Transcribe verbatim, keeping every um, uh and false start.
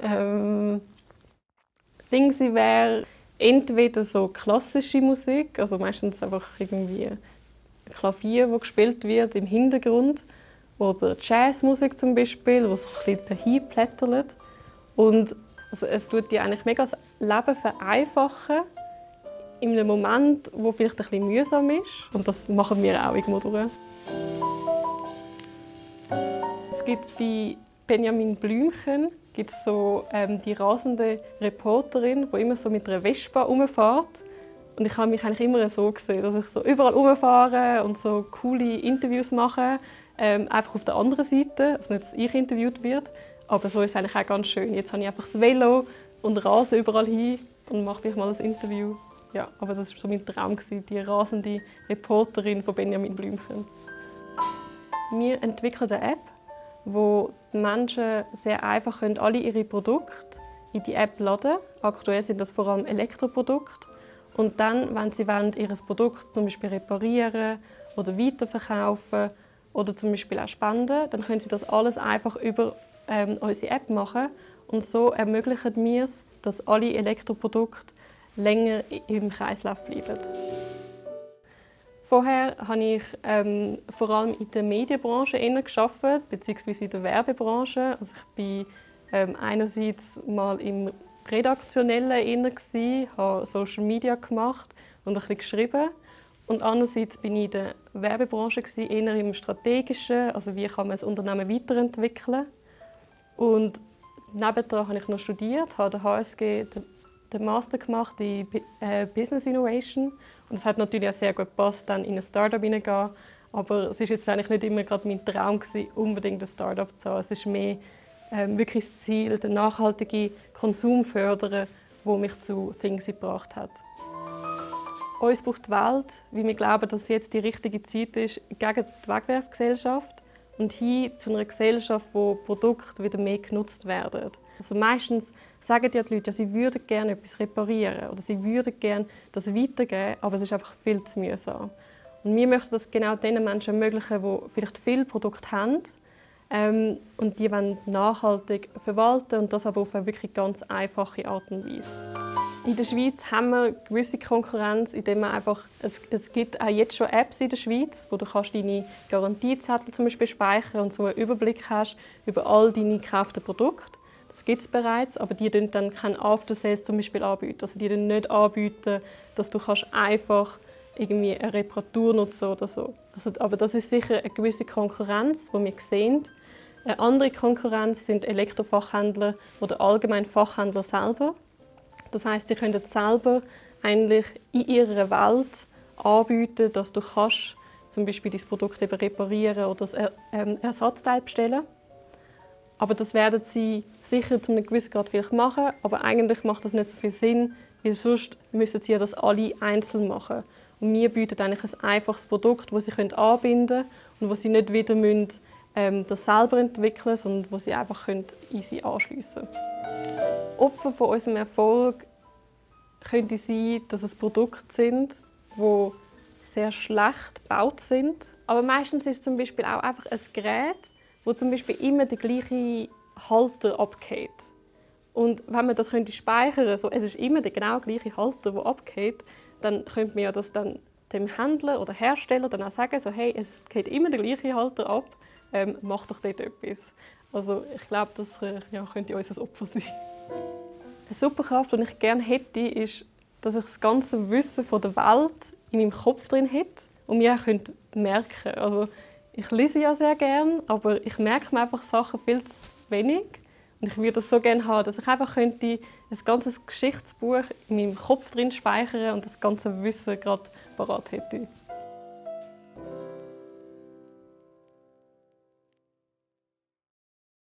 Ähm, Thingsy wäre entweder so klassische Musik, also meistens einfach irgendwie Klavier, wo gespielt wird im Hintergrund, oder Jazzmusik zum Beispiel, wo so ein bisschen dahin plättert. Und also es tut dir eigentlich mega das Leben vereinfachen in einem Moment, wo vielleicht ein bisschen mühsam ist. Und das machen wir auch irgendwo durch. Es gibt bei Benjamin Blümchen gibt so ähm, die rasende Reporterin, die immer so mit einer Vespa rumfährt. Und ich habe mich eigentlich immer so gesehen, dass ich so überall rumfahre und so coole Interviews mache, ähm, einfach auf der anderen Seite, also nicht, dass ich interviewt werde. Aber so ist es eigentlich auch ganz schön. Jetzt habe ich einfach das Velo und rase überall hin und mache vielleicht mal ein Interview. Ja, aber das war so mein Traum, die rasende Reporterin von Benjamin Blümchen. Wir entwickeln eine App, wo die Menschen sehr einfach können alle ihre Produkte in die App laden. Aktuell sind das vor allem Elektroprodukte. Und dann, wenn sie wollen, ihr Produkt zum Beispiel reparieren oder weiterverkaufen oder zum Beispiel auch spenden, dann können sie das alles einfach über ähm, unsere App machen. Und so ermöglichen wir es, dass alle Elektroprodukte länger im Kreislauf bleiben. Vorher habe ich ähm, vor allem in der Medienbranche gearbeitet, beziehungsweise in der Werbebranche. Also ich war ähm, einerseits mal im Redaktionellen, habe Social Media gemacht und ein bisschen geschrieben. Und andererseits war ich in der Werbebranche, eher im Strategischen, also wie kann man ein Unternehmen weiterentwickeln. Und nebenan habe ich noch studiert, habe an der H S G den Master gemacht in Business Innovation. Und es hat natürlich auch sehr gut gepasst, dann in ein Start-up hineingehen. Aber es war jetzt eigentlich nicht immer gerade mein Traum, unbedingt ein Start-up zu haben. Es ist mehr ähm, wirklich das Ziel, den nachhaltigen Konsum zu fördern, der mich zu Thingsy gebracht hat. Uns braucht die Welt, weil wir glauben, dass jetzt die richtige Zeit ist, gegen die Wegwerfgesellschaft und hin zu einer Gesellschaft, wo Produkte wieder mehr genutzt werden. Also meistens sagen die Leute, ja, sie würden gerne etwas reparieren oder sie würden gerne das weitergeben, aber es ist einfach viel zu mühsam. Und wir möchten das genau den Menschen ermöglichen, die vielleicht viele Produkte haben ähm, und die wollen nachhaltig verwalten und das aber auf eine wirklich ganz einfache Art und Weise. In der Schweiz haben wir gewisse Konkurrenz, indem man einfach, es, es gibt auch jetzt schon Apps in der Schweiz, wo du kannst deine Garantiezettel zum Beispiel speichern und so einen Überblick hast über all deine gekauften Produkte. Das gibt es bereits, aber die bieten dann kein After-Sales zum Beispiel anbieten. Also die dann nicht anbieten, dass du einfach irgendwie eine Reparatur nutzen oder so. Also, aber das ist sicher eine gewisse Konkurrenz, die wir sehen. Eine andere Konkurrenz sind Elektrofachhändler oder allgemein Fachhändler selber. Das heißt, sie können selber eigentlich in ihrer Welt anbieten, dass du kannst, zum Beispiel dein Produkt eben reparieren oder ein Ersatzteil bestellen. Aber das werden sie sicher zu einem gewissen Grad vielleicht machen, aber eigentlich macht das nicht so viel Sinn, weil sonst müssen sie das alle einzeln machen. Und wir bieten eigentlich ein einfaches Produkt, das sie anbinden können und wo sie nicht wieder müssen, ähm, das selber entwickeln müssen, sondern wo sie einfach easy anschliessen können. Opfer von unserem Erfolg könnte sein, dass es Produkte sind, die sehr schlecht gebaut sind. Aber meistens ist es zum Beispiel auch einfach ein Gerät, wo zum Beispiel immer der gleiche Halter abgeht. Und wenn man das könnte speichern, so, es ist immer der genau gleiche Halter, der abgeht, dann könnte man ja das dann dem Händler oder Hersteller dann auch sagen, so, hey, es geht immer der gleiche Halter ab, ähm, mach doch dort etwas. Also ich glaube, das äh, ja, könnte uns ein Opfer sein. Eine Superkraft, die ich gerne hätte, ist, dass ich das ganze Wissen von der Welt in meinem Kopf drin hätte und mir auch merken könnte. Also, ich lese ja sehr gerne, aber ich merke mir einfach Sachen viel zu wenig. Und ich würde das so gerne haben, dass ich einfach könnte ein ganzes Geschichtsbuch in meinem Kopf drin speichern und das ganze Wissen gerade parat hätte.